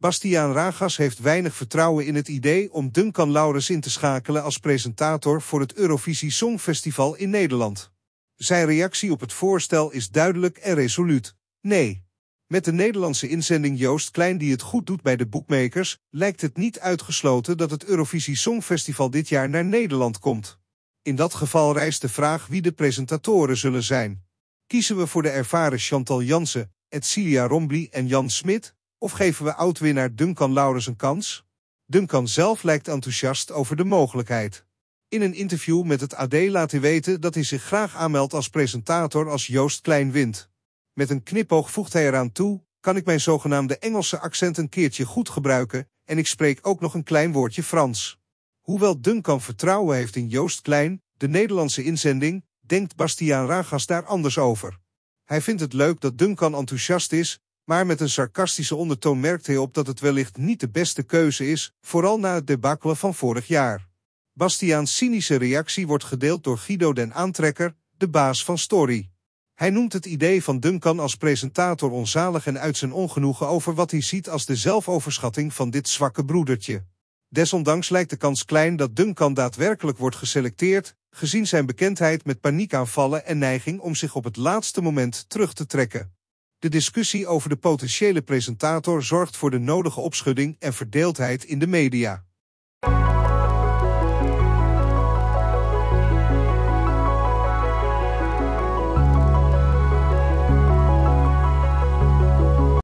Bastiaan Ragas heeft weinig vertrouwen in het idee om Duncan Laurence in te schakelen als presentator voor het Eurovisie Songfestival in Nederland. Zijn reactie op het voorstel is duidelijk en resoluut: nee. Met de Nederlandse inzending Joost Klein, die het goed doet bij de boekmakers, lijkt het niet uitgesloten dat het Eurovisie Songfestival dit jaar naar Nederland komt. In dat geval rijst de vraag wie de presentatoren zullen zijn. Kiezen we voor de ervaren Chantal Janzen, Edsilia Rombley en Jan Smit, of geven we oud-winnaar Duncan Laurence een kans? Duncan zelf lijkt enthousiast over de mogelijkheid. In een interview met het AD laat hij weten dat hij zich graag aanmeldt als presentator als Joost Klein wint. Met een knipoog voegt hij eraan toe: kan ik mijn zogenaamde Engelse accent een keertje goed gebruiken, en ik spreek ook nog een klein woordje Frans. Hoewel Duncan vertrouwen heeft in Joost Klein, de Nederlandse inzending, denkt Bastiaan Ragas daar anders over. Hij vindt het leuk dat Duncan enthousiast is, maar met een sarcastische ondertoon merkt hij op dat het wellicht niet de beste keuze is, vooral na het debacle van vorig jaar. Bastiaans cynische reactie wordt gedeeld door Guido den Aantrekker, de baas van Story. Hij noemt het idee van Duncan als presentator onzalig en uit zijn ongenoegen over wat hij ziet als de zelfoverschatting van dit zwakke broedertje. Desondanks lijkt de kans klein dat Duncan daadwerkelijk wordt geselecteerd, gezien zijn bekendheid met paniekaanvallen en neiging om zich op het laatste moment terug te trekken. De discussie over de potentiële presentator zorgt voor de nodige opschudding en verdeeldheid in de media.